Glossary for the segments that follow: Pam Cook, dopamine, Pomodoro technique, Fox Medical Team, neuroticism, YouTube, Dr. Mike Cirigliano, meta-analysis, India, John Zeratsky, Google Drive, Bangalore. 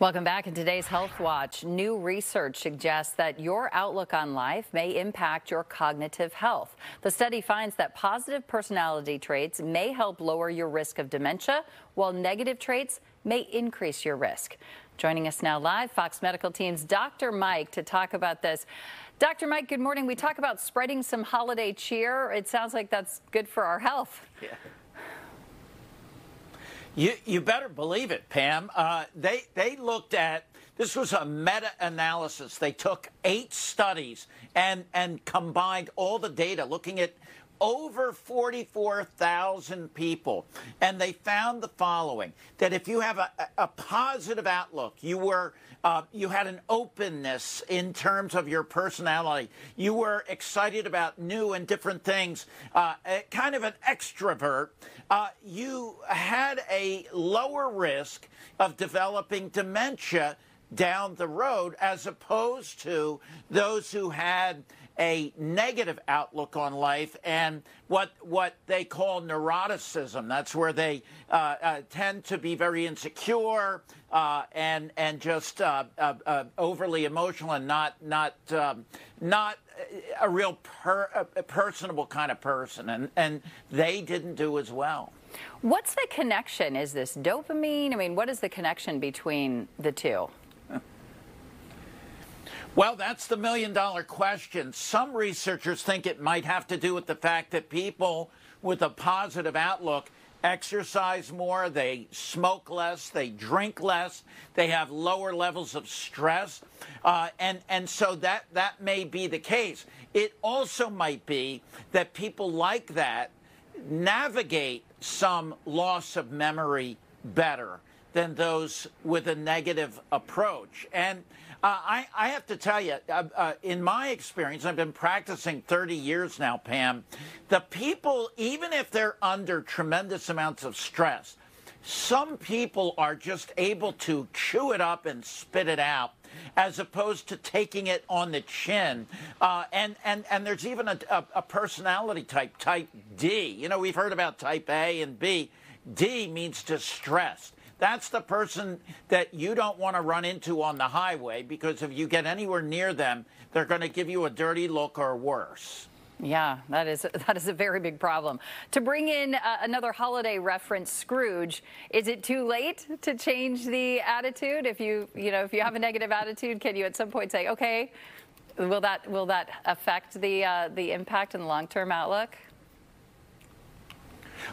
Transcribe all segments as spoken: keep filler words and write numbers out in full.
Welcome back. In today's Health Watch, new research suggests that your outlook on life may impact your cognitive health. The study finds that positive personality traits may help lower your risk of dementia, while negative traits may increase your risk. Joining us now live, Fox Medical Team's Doctor Mike to talk about this. Doctor Mike, good morning. We talk about spreading some holiday cheer. It sounds like that's good for our health. Yeah. You, you better believe it, Pam. Uh, they, they looked at, this was a meta-analysis. They took eight studies and, and combined all the data, looking at over forty-four thousand people. And they found the following, that if you have a, a positive outlook, you, were, uh, you had an openness in terms of your personality, you were excited about new and different things, uh, kind of an extrovert, uh, you had a lower risk of developing dementia down the road, as opposed to those who had a negative outlook on life and what what they call neuroticism. That's where they uh, uh, tend to be very insecure uh, and and just uh, uh, uh, overly emotional and not not um, not a real per a personable kind of person, and and they didn't do as well. What's the connection? Is this dopamine? I mean, what is the connection between the two? Well, that's the million-dollar question. Some researchers think it might have to do with the fact that people with a positive outlook exercise more, they smoke less, they drink less, they have lower levels of stress, uh, and, and so that, that may be the case. It also might be that people like that navigate some loss of memory better than those with a negative approach. And uh, I, I have to tell you, uh, uh, in my experience, I've been practicing thirty years now, Pam, the people, even if they're under tremendous amounts of stress, some people are just able to chew it up and spit it out, as opposed to taking it on the chin. Uh, and, and, and there's even a, a, a personality type, type D. You know, we've heard about type A and B. D means distressed. That's the person that you don't want to run into on the highway, because if you get anywhere near them, they're going to give you a dirty look or worse. Yeah, that is that is a very big problem. To bring in uh, another holiday reference, Scrooge, is it too late to change the attitude? If you you know if you have a negative attitude, can you at some point say, okay, will that will that affect the uh, the impact and long-term outlook?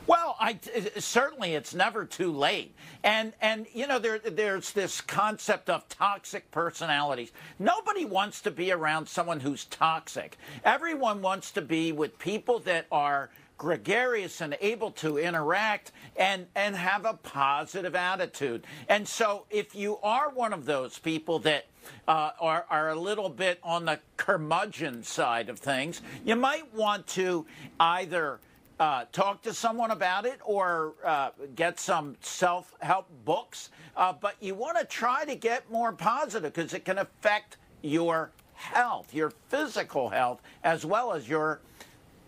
Well, I, certainly it's never too late. And, and you know, there, there's this concept of toxic personalities. Nobody wants to be around someone who's toxic. Everyone wants to be with people that are gregarious and able to interact and, and have a positive attitude. And so if you are one of those people that Uh, are, are a little bit on the curmudgeon side of things, you might want to either Uh, talk to someone about it, or uh, get some self-help books, uh, but you want to try to get more positive, because it can affect your health, your physical health, as well as your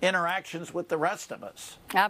interactions with the rest of us. Absolutely.